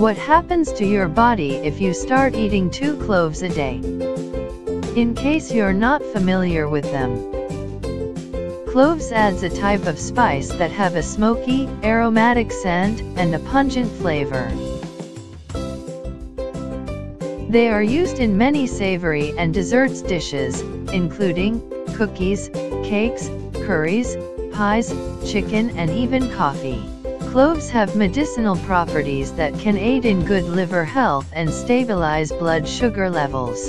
What happens to your body if you start eating 2 cloves a day? In case you're not familiar with them, cloves adds a type of spice that have a smoky, aromatic scent, and a pungent flavor. They are used in many savory and desserts dishes, including cookies, cakes, curries, pies, chicken and even coffee. Cloves have medicinal properties that can aid in good liver health and stabilize blood sugar levels.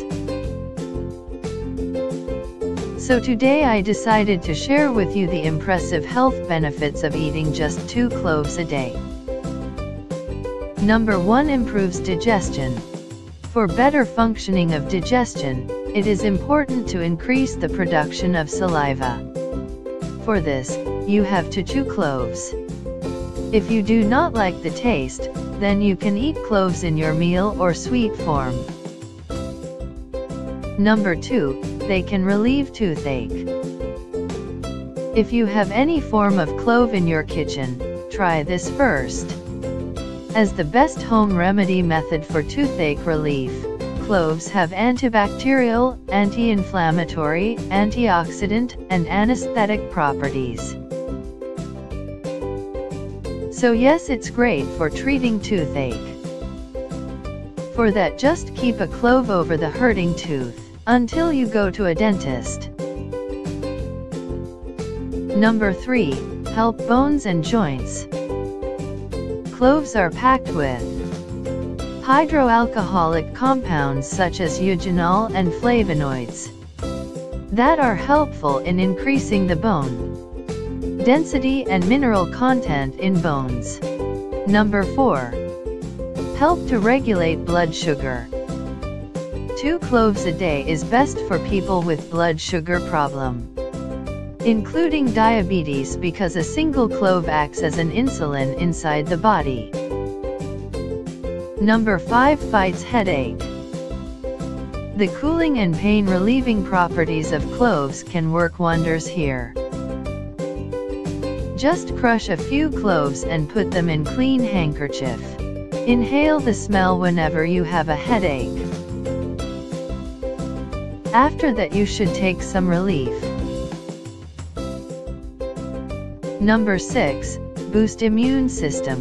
So today I decided to share with you the impressive health benefits of eating just 2 cloves a day. Number 1, improves digestion. For better functioning of digestion, it is important to increase the production of saliva. For this, you have to chew cloves. If you do not like the taste, then you can eat cloves in your meal or sweet form. Number 2, they can relieve toothache. If you have any form of clove in your kitchen, try this first. As the best home remedy method for toothache relief, cloves have antibacterial, anti-inflammatory, antioxidant, and anesthetic properties. So yes, it's great for treating toothache. For that, just keep a clove over the hurting tooth, until you go to a dentist. Number 3, help bones and joints. Cloves are packed with hydroalcoholic compounds such as eugenol and flavonoids, that are helpful in increasing the bone density and mineral content in bones. Number 4, help to regulate blood sugar. 2 cloves a day is best for people with blood sugar problem, including diabetes, because a single clove acts as an insulin inside the body. Number 5, fights headache. The cooling and pain relieving properties of cloves can work wonders here. Just crush a few cloves and put them in clean handkerchief. Inhale the smell whenever you have a headache. After that, you should take some relief. Number 6, boost immune system.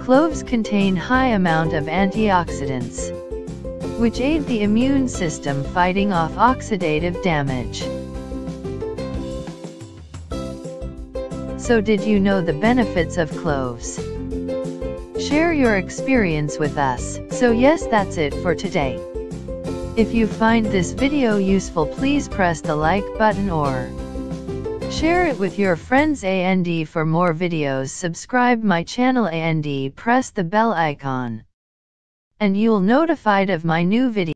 Cloves contain high amount of antioxidants, which aid the immune system fighting off oxidative damage. So did you know the benefits of cloves? Share your experience with us. So yes, that's it for today. If you find this video useful, please press the like button or share it with your friends. And for more videos, subscribe my channel and press the bell icon, and you'll notified of my new video.